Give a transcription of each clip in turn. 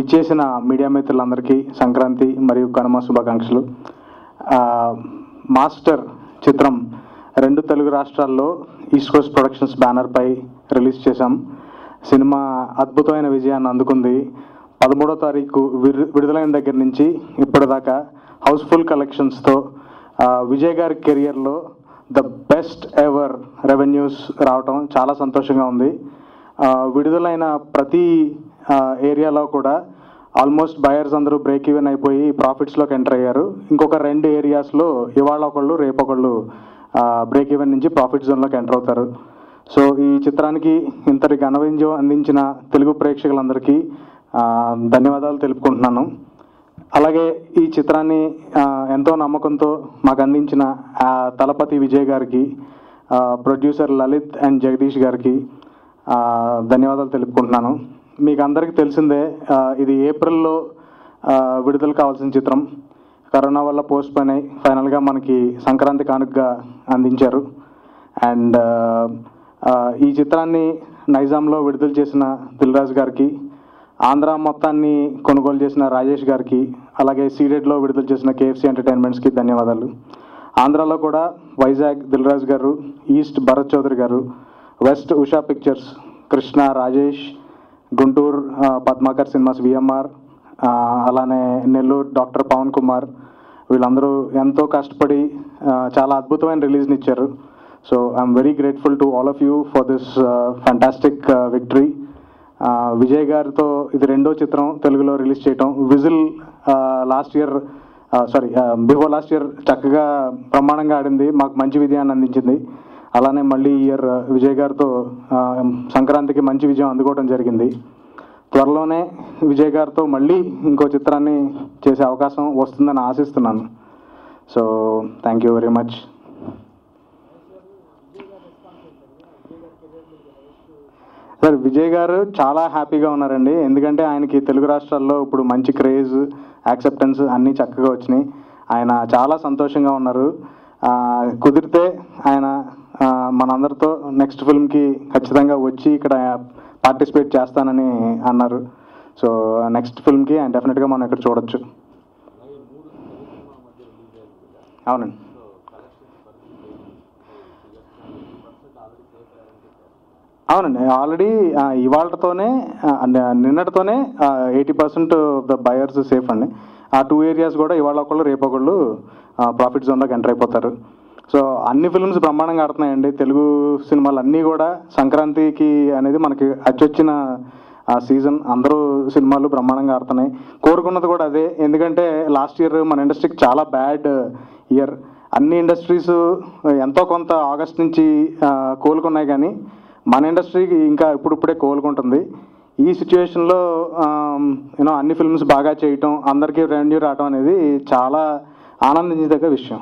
విచ్చేసిన మీడియా మిత్రులందరికీ సంక్రాంతి మరియు కనుమ శుభాకాంక్షలు। మాస్టర్ చిత్రం రెండు తెలుగు రాష్ట్రాల్లో ఈస్ట్ కోస్ట్ ప్రొడక్షన్స్ బ్యానర్ పై రిలీజ్ చేశాం। సినిమా అద్భుతమైన విజయాన్ని అందుకుంది। 13వ తారీఖు విడుదలైన దగ్గర నుంచి ఇప్పటిదాకా హౌస్ఫుల్ కలెక్షన్స్తో విజయ్ గారి కెరియర్లో ద బెస్ట్ ఎవర్ రెవెన్యూస్ రావటం చాలా సంతోషంగా ఉంది। విడుదలైన ప్రతి ఏరియాలో కూడా ఆల్మోస్ట్ బయర్స్ అందరూ బ్రేక్ ఈవెన్ అయిపోయి ప్రాఫిట్స్లోకి ఎంటర్ అయ్యారు। ఇంకొక రెండు ఏరియాస్లో ఇవాళ ఒకళ్ళు రేపు ఒకళ్ళు బ్రేక్ ఈవెన్ నుంచి ప్రాఫిట్ జోన్లోకి ఎంటర్ అవుతారు। సో ఈ చిత్రానికి ఇంతటి ఘన విజయం అందించిన తెలుగు ప్రేక్షకులందరికీ ధన్యవాదాలు తెలుపుకుంటున్నాను। అలాగే ఈ చిత్రాన్ని ఎంతో నమ్మకంతో మాకు అందించిన తలపతి విజయ్ గారికి, ప్రొడ్యూసర్ లలిత్ అండ్ జగదీష్ గారికి ధన్యవాదాలు తెలుపుకుంటున్నాను। మీకు అందరికీ తెలిసిందే, ఇది ఏప్రిల్లో విడుదల కావాల్సిన చిత్రం కరోనా వల్ల పోస్ట్ పోన్ అయ్యి ఫైనల్గా మనకి సంక్రాంతి కానుకగా అందించారు। అండ్ ఈ చిత్రాన్ని నైజాంలో విడుదల చేసిన దిల్ రాజు గారికి, ఆంధ్ర మొత్తాన్ని కొనుగోలు చేసిన రాజేష్ గారికి, అలాగే సీడెడ్లో విడుదల చేసిన కేఎఫ్సీ ఎంటర్టైన్మెంట్స్కి ధన్యవాదాలు। ఆంధ్రాలో కూడా వైజాగ్ దిల్ రాజు గారు, east Bharat Chowdary garu, west Usha pictures, Krishna Rajesh, Guntur Padmakar cinemas VMR, అలానే నెల్లూరు డాక్టర్ పవన్ కుమార్, వీళ్ళందరూ ఎంతో కష్టపడి చాలా అద్భుతమైన రిలీజ్ని ఇచ్చారు। So I'm very grateful to all of you for this fantastic victory. Vijay గారితో ఇది రెండో చిత్రం తెలుగులో రిలీజ్ చేయటం। విజిల్ బిఫోర్ లాస్ట్ ఇయర్ చక్కగా బ్రహ్మాండంగా ఆడింది, మాకు మంచి విజయాన్ని అందించింది। అలానే మళ్ళీ ఈ ఇయర్ విజయ్ గారితో సంక్రాంతికి మంచి విజయం అందుకోవడం జరిగింది। త్వరలోనే విజయ్ గారితో మళ్ళీ ఇంకో చిత్రాన్ని చేసే అవకాశం వస్తుందని ఆశిస్తున్నాను। So thank you very much. Sir Vijay garu చాలా హ్యాపీగా ఉన్నారండి, ఎందుకంటే ఆయనకి తెలుగు రాష్ట్రాల్లో ఇప్పుడు మంచి క్రేజ్, యాక్సెప్టెన్స్ అన్నీ చక్కగా వచ్చినాయి। ఆయన చాలా సంతోషంగా ఉన్నారు। కుదిరితే ఆయన మనందరితో నెక్స్ట్ ఫిల్మ్కి ఖచ్చితంగా వచ్చి ఇక్కడ పార్టిసిపేట్ చేస్తానని అన్నారు। సో నెక్స్ట్ ఫిల్మ్కి ఆయన డెఫినెట్గా మనం ఇక్కడ చూడొచ్చు। అవునండి, అవునండి, ఆల్రెడీ ఇవాళతోనే నిన్నటితోనే 80% ఆఫ్ ద బయర్స్ సేఫ్ అండి। ఆ టూ ఏరియాస్ కూడా ఇవాళ ఒకళ్ళు రేపు ఒకళ్ళు ప్రాఫిట్ జోన్లోకి ఎంటర్ అయిపోతారు। సో అన్ని ఫిల్మ్స్ బ్రహ్మాండంగా ఆడుతున్నాయండి, తెలుగు సినిమాలు అన్నీ కూడా। సంక్రాంతికి అనేది మనకి అచ్చొచ్చిన సీజన్, అందరూ సినిమాలు బ్రహ్మాండంగా ఆడుతున్నాయి, కోరుకున్నది కూడా అదే। ఎందుకంటే లాస్ట్ ఇయర్ మన ఇండస్ట్రీకి చాలా బ్యాడ్ ఇయర్, అన్ని ఇండస్ట్రీస్ ఎంతో కొంత ఆగస్ట్ నుంచి కోలుకున్నాయి, కానీ మన ఇండస్ట్రీకి ఇంకా ఇప్పుడిప్పుడే కోలుకుంటుంది। ఈ సిచ్యువేషన్లో యూనో అన్ని ఫిల్మ్స్ బాగా చేయటం, అందరికీ రెవెన్యూ రావటం అనేది చాలా ఆనందించదగ్గ విషయం।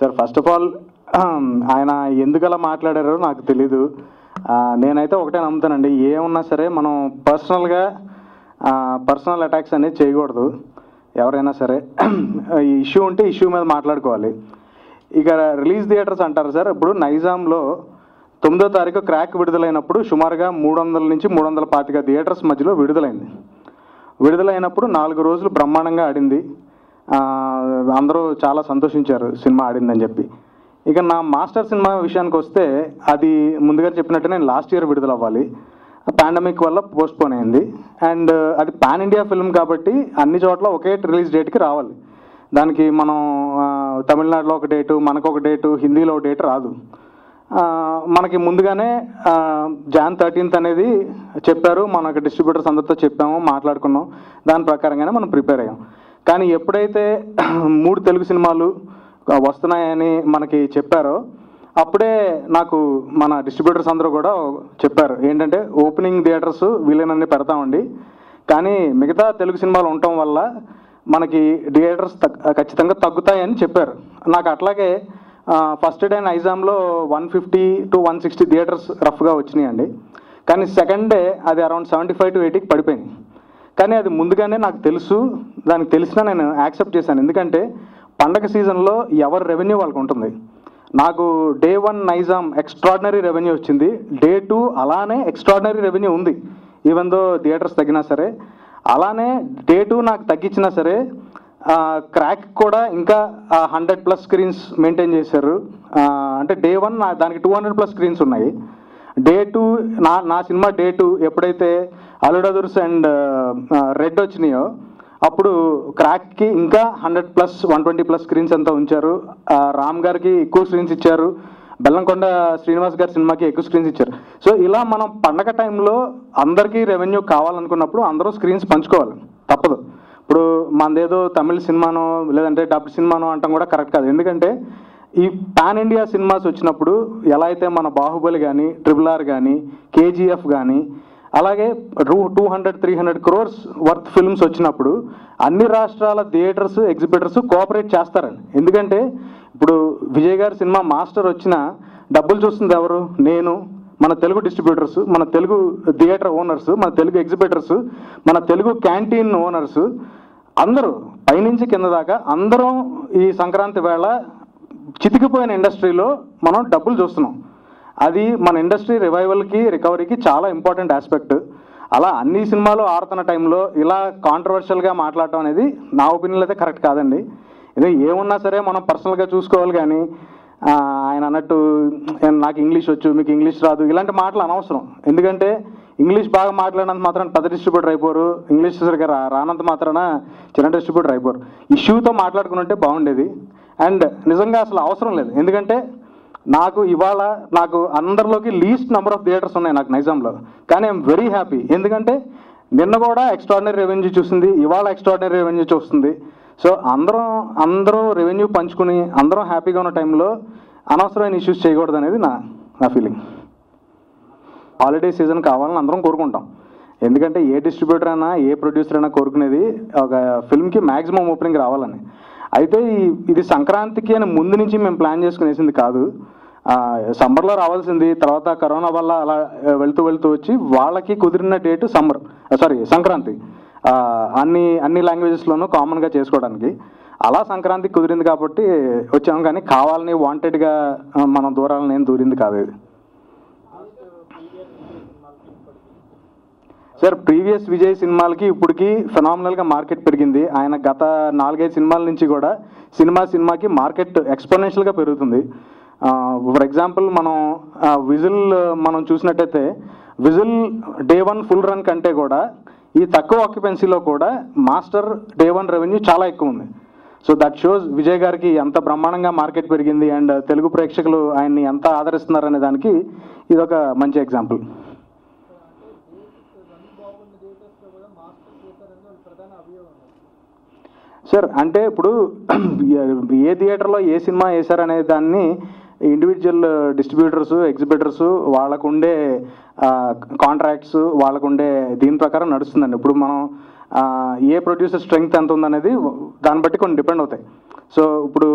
సార్ ఫస్ట్ ఆఫ్ ఆల్ ఆయన ఎందుకలా మాట్లాడారో నాకు తెలీదు, నేనైతే ఒకటే నమ్ముతానండి, ఏమున్నా సరే మనం పర్సనల్ అటాక్స్ అనేది చేయకూడదు ఎవరైనా సరే। ఇష్యూ ఉంటే ఇష్యూ మీద మాట్లాడుకోవాలి। ఇక రిలీజ్ థియేటర్స్ అంటారు సార్, ఇప్పుడు నైజాంలో 9వ తారీఖు క్రాక్ విడుదలైనప్పుడు సుమారుగా 300 నుంచి 325 థియేటర్స్ మధ్యలో విడుదలైనప్పుడు 4 రోజులు బ్రహ్మాండంగా ఆడింది, అందరూ చాలా సంతోషించారు సినిమా ఆడిందని చెప్పి। ఇక నా మాస్టర్ సినిమా విషయానికి వస్తే, అది ముందుగా చెప్పినట్టు నేను లాస్ట్ ఇయర్ విడుదలవ్వాలి, పాండమిక్ వల్ల పోస్ట్పోన్ అయింది। అండ్ అది పాన్ ఇండియా ఫిల్మ్ కాబట్టి అన్ని చోట్ల ఒకే రిలీజ్ డేట్కి రావాలి, దానికి మనం తమిళనాడులో ఒక డేటు, మనకు ఒక డేటు, హిందీలో ఒక డేటు రాదు। మనకి ముందుగానే Jan 13 అనేది చెప్పారు, మనకి డిస్ట్రిబ్యూటర్స్ అందరితో చెప్పాము, మాట్లాడుకున్నాం, దాని ప్రకారంగానే మనం ప్రిపేర్ అయ్యాం। కానీ ఎప్పుడైతే 3 తెలుగు సినిమాలు వస్తున్నాయని మనకి చెప్పారో, అప్పుడే నాకు మన డిస్ట్రిబ్యూటర్స్ అందరూ కూడా చెప్పారు ఏంటంటే, ఓపెనింగ్ థియేటర్స్ వీలైనన్ని పెడతామండి, కానీ మిగతా తెలుగు సినిమాలు ఉండటం వల్ల మనకి థియేటర్స్ ఖచ్చితంగా తగ్గుతాయని చెప్పారు నాకు। అట్లాగే ఫస్ట్ డే నైజాంలో 150 to 160 థియేటర్స్ రఫ్గా వచ్చినాయండి, కానీ సెకండ్ డే అది అరౌండ్ 75 to 80కి పడిపోయింది। కానీ అది ముందుగానే నాకు తెలుసు, దానికి తెలిసినా నేను యాక్సెప్ట్ చేశాను. ఎందుకంటే పండగ సీజన్లో ఎవరి రెవెన్యూ వాళ్ళకు ఉంటుంది. నాకు day one Nizam extraordinary revenue వచ్చింది, డే టూ అలానే ఎక్స్ట్రాడినరీ రెవెన్యూ ఉంది, ఈవెన్ దో థియేటర్స్ తగ్గినా సరే. అలానే డే టూ నాకు తగ్గించినా సరే క్రాక్ కూడా ఇంకా 100+ స్క్రీన్స్ మెయింటైన్ చేశారు. అంటే డే వన్ దానికి 200+ స్క్రీన్స్ ఉన్నాయి. డే టూ నా సినిమా డే టూ ఎప్పుడైతే అలుడదుర్స్ అండ్ రెడ్ వచ్చినాయో అప్పుడు క్రాక్కి ఇంకా 100+, 120+ స్క్రీన్స్ అంతా ఉంచారు. రామ్ గారికి ఎక్కువ స్క్రీన్స్ ఇచ్చారు, బెల్లంకొండ శ్రీనివాస్ గారి సినిమాకి ఎక్కువ స్క్రీన్స్ ఇచ్చారు. సో ఇలా మనం పండగ టైంలో అందరికీ రెవెన్యూ కావాలనుకున్నప్పుడు అందరూ స్క్రీన్స్ పంచుకోవాలి, తప్పదు. ఇప్పుడు మనదేదో తమిళ సినిమానో లేదంటే డబ్ సినిమానో అంటాం కూడా కరెక్ట్ కాదు. ఎందుకంటే ఈ పాన్ ఇండియా సినిమాస్ వచ్చినప్పుడు ఎలా అయితే మన బాహుబలి కానీ, ట్రిపుల్ R కానీ, KGF కానీ, అలాగే 200-300 crores వర్త్ ఫిల్మ్స్ వచ్చినప్పుడు అన్ని రాష్ట్రాల థియేటర్స్, ఎగ్జిబిటర్స్ కోఆపరేట్ చేస్తారని. ఎందుకంటే ఇప్పుడు విజయ్ గారి సినిమా మాస్టర్ వచ్చిన డబ్బులు చూస్తుంది ఎవరు? నేను, మన తెలుగు డిస్ట్రిబ్యూటర్స్, మన తెలుగు థియేటర్ ఓనర్స్, మన తెలుగు ఎగ్జిబిటర్స్, మన తెలుగు క్యాంటీన్ ఓనర్స్, అందరూ పైనుంచి కింద దాకా అందరం ఈ సంక్రాంతి వేళ చితికిపోయిన ఇండస్ట్రీలో మనం డబ్బులు చూస్తున్నాం. అది మన ఇండస్ట్రీ రివైవల్కి, రికవరీకి చాలా ఇంపార్టెంట్ ఆస్పెక్ట్. అలా అన్ని సినిమాలు ఆడుతున్న టైంలో ఇలా కాంట్రవర్షియల్గా మాట్లాడటం అనేది నా ఒపీనియన్ అయితే కరెక్ట్ కాదండి. ఇది ఏమున్నా సరే మనం పర్సనల్గా చూసుకోవాలి. కానీ ఆయన అన్నట్టు నాకు ఇంగ్లీష్ వచ్చు, మీకు ఇంగ్లీష్ రాదు, ఇలాంటి మాటలు అనవసరం. ఎందుకంటే ఇంగ్లీష్ బాగా మాట్లాడినంత మాత్రాన పెద్ద డిస్ట్రిబ్యూటర్ అయిపోరు, ఇంగ్లీష్ సరిగ్గా రానంత మాత్రాన చిన్న డిస్ట్రిబ్యూటర్ అయిపోరు. ఇష్యూతో మాట్లాడుకుంటే బాగుండేది. అండ్ నిజంగా అసలు అవసరం లేదు. ఎందుకంటే నాకు ఇవాళ నాకు అందరిలోకి లీస్ట్ నెంబర్ ఆఫ్ థియేటర్స్ ఉన్నాయి నాకు నైజాంలో, కానీ ఐఎమ్ వెరీ హ్యాపీ. ఎందుకంటే నిన్న కూడా ఎక్స్ట్రాడినరీ రెవెన్యూ చూసింది, ఇవాళ ఎక్స్ట్రాడినరీ రెవెన్యూ చూస్తుంది. సో అందరూ రెవెన్యూ పంచుకుని అందరం హ్యాపీగా ఉన్న టైంలో అనవసరమైన ఇష్యూస్ చేయకూడదు అనేది నా నా ఫీలింగ్. హాలిడే సీజన్ కావాలని అందరం కోరుకుంటాం. ఎందుకంటే ఏ డిస్ట్రిబ్యూటర్ అయినా, ఏ ప్రొడ్యూసర్ అయినా కోరుకునేది ఒక ఫిల్మ్కి మ్యాక్సిమం ఓపెనింగ్ రావాలని. అయితే ఇది సంక్రాంతికి అని ముందు నుంచి మేము ప్లాన్ చేసుకునేసింది కాదు. సమ్మర్లో రావాల్సింది తర్వాత కరోనా వల్ల అలా వెళ్తూ వెళ్తూ వచ్చి వాళ్ళకి కుదిరిన డేటు సంక్రాంతి, అన్ని లాంగ్వేజెస్లోనూ కామన్గా చేసుకోవడానికి. అలా సంక్రాంతికి కుదిరింది కాబట్టి వచ్చాము. కానీ కావాలని వాంటెడ్గా మనం దూరాలని ఏం దూరింది కాదు ఇది. సార్ ప్రీవియస్ విజయ్ సినిమాలకి ఇప్పటికి ఫెనామినల్గా మార్కెట్ పెరిగింది. ఆయన గత 4-5 సినిమాల నుంచి కూడా సినిమాకి మార్కెట్ ఎక్స్పోనెన్షియల్గా పెరుగుతుంది. ఫర్ ఎగ్జాంపుల్ మనం విజిల్ చూసినట్టయితే whistle day one full run కంటే కూడా ఈ తక్కువ ఆక్యుపెన్సీలో కూడా మాస్టర్ డే వన్ రెవెన్యూ చాలా ఎక్కువ ఉంది. సో దట్ షోస్ విజయ్ గారికి ఎంత బ్రహ్మాండంగా మార్కెట్ పెరిగింది అండ్ తెలుగు ప్రేక్షకులు ఆయన్ని ఎంత ఆదరిస్తున్నారనే దానికి ఇదొక మంచి ఎగ్జాంపుల్. సార్ అంటే ఇప్పుడు ఏ థియేటర్లో ఏ సినిమా వేశారనే దాన్ని ఇండివిజువల్ డిస్ట్రిబ్యూటర్స్, ఎగ్జిబిటర్స్ వాళ్ళకుండే కాంట్రాక్ట్స్, వాళ్ళకుండే దీని ప్రకారం నడుస్తుందండి. ఇప్పుడు మనం ఏ ప్రొడ్యూసర్ స్ట్రెంగ్త్ ఎంత ఉందనేది దాన్ని బట్టి కొన్ని డిపెండ్ అవుతాయి. సో ఇప్పుడు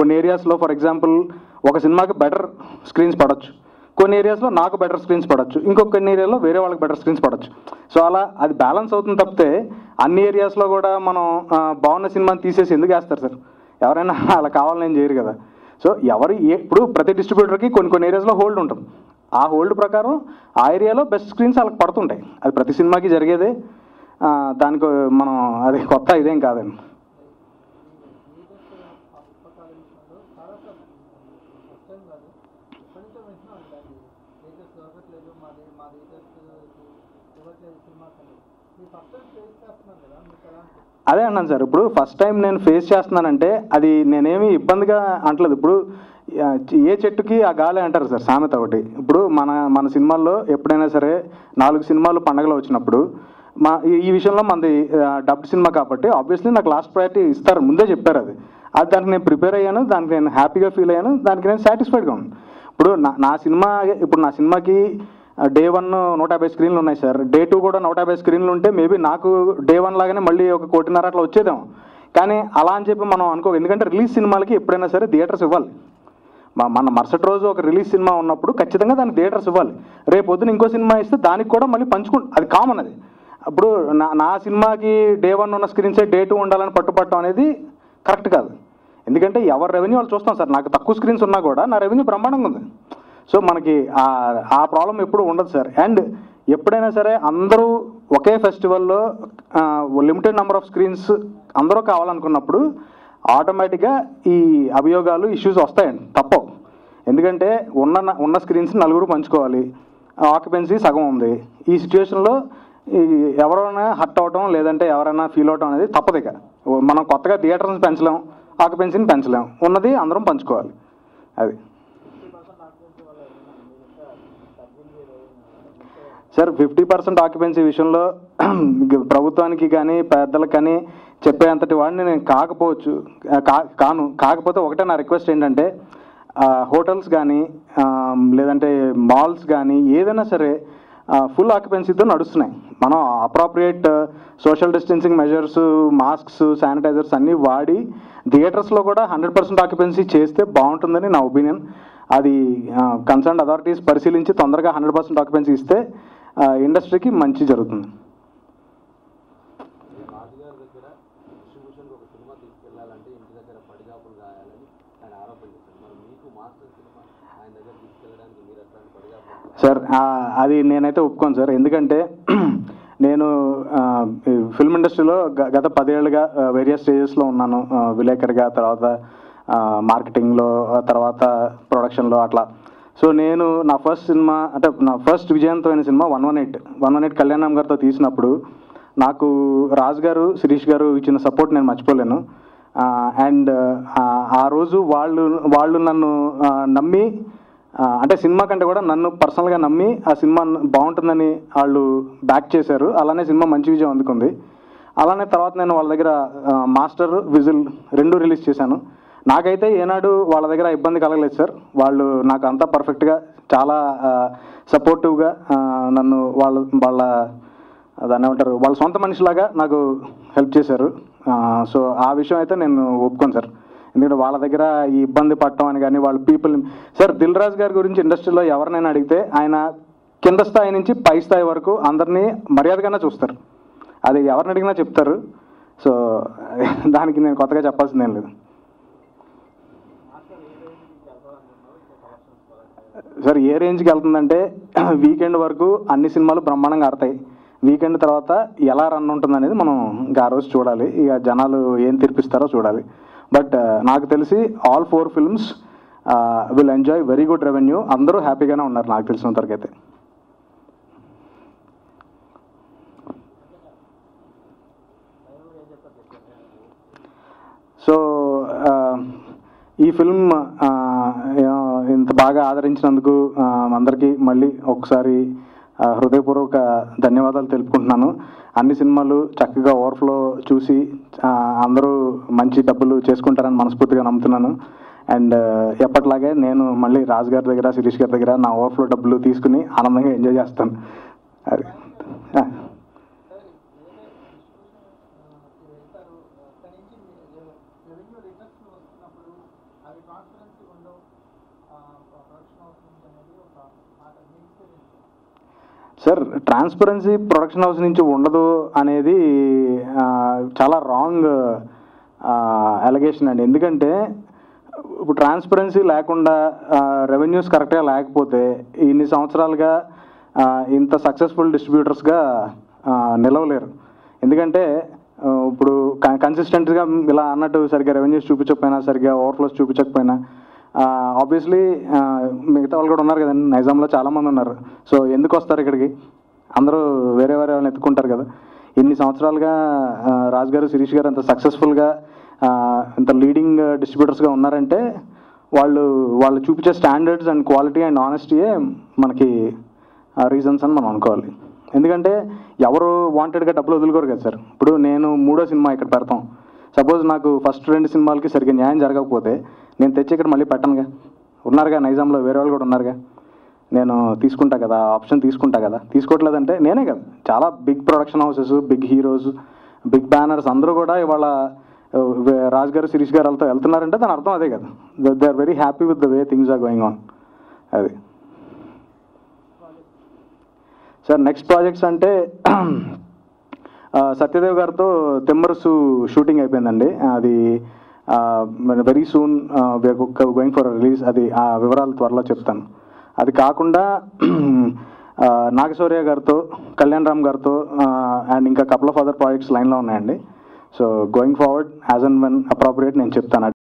కొన్ని ఏరియాస్లో ఫర్ ఎగ్జాంపుల్ ఒక సినిమాకి బెటర్ స్క్రీన్స్ పడవచ్చు, కొన్ని ఏరియాస్లో నాకు బెటర్ స్క్రీన్స్ పడవచ్చు, ఇంకొన్ని ఏరియాలో వేరే వాళ్ళకి బెటర్ స్క్రీన్స్ పడవచ్చు. సో అలా అది బ్యాలెన్స్ అవుతుంది తప్పితే అన్ని ఏరియాస్లో కూడా మనం బాగున్న సినిమాని తీసేసి ఎందుకు వేస్తారు సార్? ఎవరైనా అలా కావాలని ఏం చేయరు కదా. సో ఇప్పుడు ప్రతి డిస్ట్రిబ్యూటర్కి కొన్ని ఏరియాస్లో హోల్డ్ ఉంటుంది. ఆ హోల్డ్ ప్రకారం ఆ ఏరియాలో బెస్ట్ స్క్రీన్స్ వాళ్ళకి పడుతుంటాయి. అది ప్రతి సినిమాకి జరిగేదే, దానికి మనం అది కొత్త ఇదేం కాదండి. అదే అన్నాను సార్, ఇప్పుడు ఫస్ట్ టైం నేను ఫేస్ చేస్తున్నానంటే అది నేనేమి ఇబ్బందిగా అంటలేదు. ఇప్పుడు ఏ చెట్టుకి ఆ గాలి అంటారు సార్ సామెత ఒకటి. ఇప్పుడు మన సినిమాల్లో ఎప్పుడైనా సరే 4 సినిమాలు పండగలో వచ్చినప్పుడు ఈ విషయంలో మనది డబ్ సినిమా కాబట్టి ఆబ్వియస్లీ నాకు లాస్ట్ ప్రయారిటీ ఇస్తారు, ముందే చెప్పారు. అది దానికి నేను ప్రిపేర్ అయ్యాను, దానికి నేను హ్యాపీగా ఫీల్ అయ్యాను, దానికి నేను సాటిస్ఫైడ్గా ఉన్నాను. ఇప్పుడు నా సినిమాకి డే వన్ 150 స్క్రీన్లు ఉన్నాయి సార్, డే టూ కూడా 150 స్క్రీన్లు ఉంటే మేబీ నాకు డే వన్ లాగానే మళ్ళీ ఒక 1.5 కోటి అట్లా వచ్చేదాం. కానీ అలా అని చెప్పి మనం అనుకో. ఎందుకంటే రిలీజ్ సినిమాలకి ఎప్పుడైనా సరే థియేటర్స్ ఇవ్వాలి. మన మరుసటి రోజు ఒక రిలీజ్ సినిమా ఉన్నప్పుడు ఖచ్చితంగా దానికి థియేటర్స్ ఇవ్వాలి. రేపు పొద్దున ఇంకో సినిమా ఇస్తే దానికి కూడా మళ్ళీ పంచుకుంటాం, అది కామన్. అది अब ना सिनेमा की डे वन उन्न स्क्रीन से डे टू उंडालनि पट्टुपट्टम करेक्ट कादु ఎందుకంటే ఎవర్ రెవెన్యూ వాళ్ళు చూస్తాం సార్ నాకు తక్కువ స్క్రీన్స్ ఉన్నా కూడా నా రెవెన్యూ బ్రహ్మాండంగా ఉంది సో మనకి ఆ ప్రాబ్లం ఎప్పుడు ఉండదు సార్ అండ్ ఎప్పుడైనా సరే అందరూ ఒకే ఫెస్టివల్ లో లిమిటెడ్ నంబర్ ఆఫ్ స్క్రీన్స్ అందరూ కావాలనుకున్నప్పుడు ఆటోమేటిగ్గా ఈ అభయోగాలు ఇష్యూస్ వస్తాయండి తప్పో ఎందుకంటే ఉన్న స్క్రీన్స్ నలుగురు పంచుకోవాలి ఆక్యుపెన్సీ సగం ఉంది ఈ సిచువేషన్ లో ఎవరైనా హట్ అవడం లేదంటే ఎవరైనా ఫీల్ అవడం అనేది తప్పదు ఇక మనం కొత్తగా థియేటర్స్ పెంచలేం ఆక్యుపెన్సీని పెంచలేం ఉన్నది అందరం పంచుకోవాలి అది సార్ 50% ఆక్యుపెన్సీ విషయంలో ప్రభుత్వానికి కానీ పెద్దలకు కానీ చెప్పేంతటి వాడిని నేను కాకపోవచ్చు కాను కాకపోతే ఒకటే నా రిక్వెస్ట్ ఏంటంటే హోటల్స్ కానీ లేదంటే మాల్స్ కానీ ఏదైనా సరే ఫుల్ ఆక్యుపెన్సీతో నడుస్తున్నాయి మనం appropriate social distancing measures masks sanitizers అన్నీ వాడి థియేటర్స్లో కూడా 100% ఆక్యుపెన్సీ చేస్తే బాగుంటుందని నా ఒపీనియన్ అది కన్సర్న్ అథారిటీస్ పరిశీలించి తొందరగా 100% ఆక్యుపెన్సీ ఇస్తే ఇండస్ట్రీకి మంచి జరుగుతుంది సార్ అది నేనైతే ఒప్పుకోను సార్ ఎందుకంటే నేను ఫిల్మ్ ఇండస్ట్రీలో గత 10 ఏళ్ళుగా వేరియస్ స్టేజెస్లో ఉన్నాను విలేకరిగా తర్వాత మార్కెటింగ్లో తర్వాత ప్రొడక్షన్లో అట్లా సో నేను నా ఫస్ట్ సినిమా అంటే నా ఫస్ట్ విజయంతో అయిన సినిమా 118 కళ్యాణ్ రామ్ గారితో తీసినప్పుడు నాకు రాజ్ గారు శిరీష్ గారు ఇచ్చిన సపోర్ట్ నేను మర్చిపోలేను అండ్ ఆ రోజు వాళ్ళు నన్ను నమ్మి అంటే సినిమా కంటే కూడా నన్ను పర్సనల్గా నమ్మి ఆ సినిమా బాగుంటుందని వాళ్ళు బ్యాక్ చేశారు అలానే సినిమా మంచి విజయం అందుకుంది అలానే తర్వాత నేను వాళ్ళ దగ్గర మాస్టర్ విజిల్ 2 రిలీజ్ చేశాను నాకైతే ఏనాడు వాళ్ళ దగ్గర ఇబ్బంది కలగలేదు సార్ వాళ్ళు నాకు అంతా పర్ఫెక్ట్గా చాలా సపోర్టివ్గా నన్ను వాళ్ళ దాన్ని ఏమంటారు వాళ్ళ సొంత మనిషిలాగా నాకు హెల్ప్ చేశారు సో ఆ విషయం అయితే నేను ఒప్పుకోను సార్ ఎందుకంటే వాళ్ళ దగ్గర ఈ ఇబ్బంది పడటం అని కానీ వాళ్ళ పీపుల్ సార్ దిల్ రాజు గారి గురించి ఇండస్ట్రీలో ఎవరినైనా అడిగితే ఆయన కింద స్థాయి నుంచి పై స్థాయి వరకు అందరినీ మర్యాదగానే చూస్తారు అది ఎవరిని అడిగినా చెప్తారు సో దానికి నేను కొత్తగా చెప్పాల్సిందేం లేదు సార్ ఏ రేంజ్కి వెళ్తుందంటే వీకెండ్ వరకు అన్ని సినిమాలు బ్రహ్మాండంగా ఆడతాయి వీకెండ్ తర్వాత ఎలా రన్ ఉంటుందనేది మనం ఇంకా ఆ రోజు చూడాలి ఇక జనాలు ఏం తీర్పిస్తారో చూడాలి బట్ నాకు తెలిసి all 4 films will enjoy very good revenue అందరూ హ్యాపీగానే ఉన్నారు నాకు తెలిసినంతవరకైతే సో ఈ ఫిల్మ్ ఇంత బాగా ఆదరించినందుకు అందరికీ మళ్ళీ ఒకసారి హృదయపూర్వక ధన్యవాదాలు తెలుపుకుంటున్నాను అన్ని సినిమాలు చక్కగా ఓవర్ఫ్లో చూసి అందరూ మంచి డబ్బులు చేసుకుంటారని మనస్ఫూర్తిగా నమ్ముతున్నాను అండ్ ఎప్పటిలాగే నేను మళ్ళీ రాజ్ గారి దగ్గర శిరీష్ గారి దగ్గర నా ఓవర్ఫ్లో డబ్బులు తీసుకుని ఆనందంగా ఎంజాయ్ చేస్తాను అది సార్ ట్రాన్స్పరెన్సీ ప్రొడక్షన్ హౌస్ నుంచి ఉండదు అనేది చాలా రాంగ్ అలిగేషన్ అండి ఎందుకంటే ఇప్పుడు ట్రాన్స్పరెన్సీ లేకుండా రెవెన్యూస్ కరెక్ట్గా లేకపోతే ఇన్ని సంవత్సరాలుగా ఇంత సక్సెస్ఫుల్ డిస్ట్రిబ్యూటర్స్గా నిలవలేరు ఎందుకంటే ఇప్పుడు కన్సిస్టెంట్గా ఇలా అన్నట్టు సరిగ్గా రెవెన్యూస్ చూపించకపోయినా సరిగ్గా ఓవర్ఫ్లోస్ చూపించకపోయినా ఆబ్వియస్లీ మిగతా వాళ్ళు కూడా ఉన్నారు కదండి నైజాంలో చాలామంది ఉన్నారు సో ఎందుకు వస్తారు ఇక్కడికి అందరూ వేరే వేరే వాళ్ళని ఎత్తుకుంటారు కదా ఇన్ని సంవత్సరాలుగా రాజ్ గారు శిరీష్ గారు అంత సక్సెస్ఫుల్గా అంత లీడింగ్ డిస్ట్రిబ్యూటర్స్గా ఉన్నారంటే వాళ్ళు చూపించే స్టాండర్డ్స్ అండ్ క్వాలిటీ అండ్ ఆనెస్టీయే మనకి రీజన్స్ అని మనం అనుకోవాలి ఎందుకంటే ఎవరు వాంటెడ్గా డబ్బులు వదులుకోరు కదా సార్ ఇప్పుడు నేను 3వ సినిమా ఇక్కడ పెడతాం సపోజ్ నాకు ఫస్ట్ 2 సినిమాలకి సరిగ్గా న్యాయం జరగకపోతే నేను తెచ్చి ఇక్కడ మళ్ళీ పెట్టనుగా ఉన్నారుగా నైజాంలో వేరే వాళ్ళు కూడా ఉన్నారుగా నేను తీసుకుంటా కదా ఆప్షన్ తీసుకుంటా కదా తీసుకోవట్లేదంటే నేనే కదా చాలా big production houses big heroes big banners అందరూ కూడా ఇవాళ రాజ్ గారు శిరీష్ గారు వెళ్తున్నారంటే దాని అర్థం అదే కదా they are very happy with the way things are going on అది సార్ నెక్స్ట్ ప్రాజెక్ట్స్ అంటే सत्यदेव गारितो टेम्బర్సు షూటింగ్ అయిపోయిందండి అది very soon we are going for release అది ఆ వివరాలు త్వరలో చెప్తాను అది కాకుండా నాగ శౌర్య గారితో కళ్యాణ్ రామ్ గారితో అండ్ ఇంకా కపుల్ ఆఫ్ అదర్ ప్రాజెక్ట్స్ లైన్లో ఉన్నాయండి so going forward as and when appropriate నేను చెప్తాను